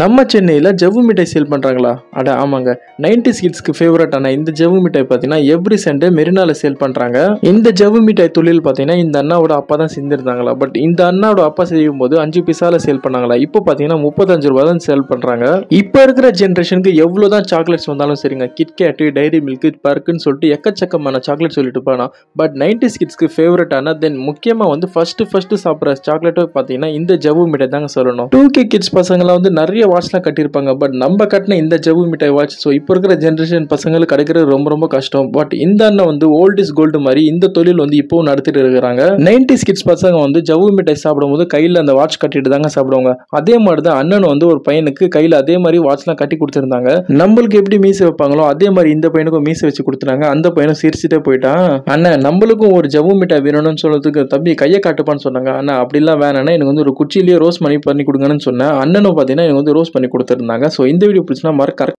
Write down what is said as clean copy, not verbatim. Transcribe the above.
நம்ம சென்னையில் ஜவ்வு மிட்டாய் சேல் பண்ணுறாங்களா? அட ஆமாங்க, 90s கிட்ஸ்க்கு ஃபேவரட்டான இந்த ஜவ்வு மிட்டாய் பார்த்தீங்கன்னா எவ்ரி சண்டே மெரினாவில் சேல் பண்ணுறாங்க. இந்த ஜவ்வு மிட்டாய் தொழில் பார்த்தீங்கன்னா இந்த அண்ணாவோட அப்பா தான் செஞ்சுருந்தாங்களா, பட் இந்த அண்ணாவோட அப்பா செய்யும் போது 5 பைசாவில் சேல் பண்ணாங்களா. இப்போ பார்த்தீங்கன்னா 35 ரூபா தான் சேல் பண்ணுறாங்க. இப்போ இருக்கிற ஜென்ரேஷனுக்கு எவ்வளோ தான் சாக்லேட்ஸ் வந்தாலும் சரிங்க, கிட்கேட்டு, டைரி மில்க், பர்க்குன்னு சொல்லிட்டு எக்கச்சக்கமான சாக்லேட் சொல்லிட்டு போனா, பட் 90s கிட்ஸ்க்கு ஃபேவரட்டான தென் முக்கியமாக வந்து ஃபர்ஸ்ட்டு சாப்பிட்ற சாக்லேட்டை பார்த்தீங்கன்னா இந்த ஜவ்வு மிட்டாய் தாங்க சொல்லணும். 2K கிட்ஸ் பசங்களாம் வந்து நிறைய வாட்ச்லாம் கட்டியிருப்பாங்க, பட் நம்ம கட்டின இந்த ஜவ்வு மிட்டாய் வாட்ச் ஸோ இப்போ இருக்கிற ஜென்ரேஷன் பசங்களுக்கு கிடைக்கிறது ரொம்ப ரொம்ப கஷ்டம். பட் இந்த அண்ணன் வந்து ஓல்ட் இஸ் கோல்டு மாதிரி இந்த தொழில் வந்து இப்போவும் நடத்திட்டு இருக்கிறாங்க. 90s கிட்ஸ் பசங்க வந்து ஜவ்வு மிட்டாய் சாப்பிடும்போது கையில் அந்த வாட்ச் கட்டிட்டு தாங்க சாப்பிடுவாங்க. அதே மாதிரி தான் அண்ணன் வந்து ஒரு பையனுக்கு கையில் அதே மாதிரி வாட்ச்லாம் கட்டி கொடுத்துருந்தாங்க. நம்மளுக்கு எப்படி மீசை வைப்பாங்களோ அதே மாதிரி இந்த பையனுக்கும் மீசை வச்சு கொடுத்துட்டாங்க. அந்த பையனும் சிரிச்சுட்டே போயிட்டான். அண்ணன் நம்மளுக்கும் ஒரு ஜவ்வு மிட்டாய் வேணும்னு சொல்றதுக்கு தம்பி கையை காட்டுப்பான்னு சொன்னாங்க. அண்ணா அப்படிலாம் வேணாம், எனக்கு வந்து ஒரு குச்சியிலேயே ரோஸ் பண்ணி கொடுங்கன்னு சொன்னேன். அண்ணனும் பார்த்தீங்கன்னா எனக்கு ரோஸ் பண்ணி கொடுத்துருந்தாங்க. ஸோ இந்த வீடியோ பிடிச்சினா மறக்காம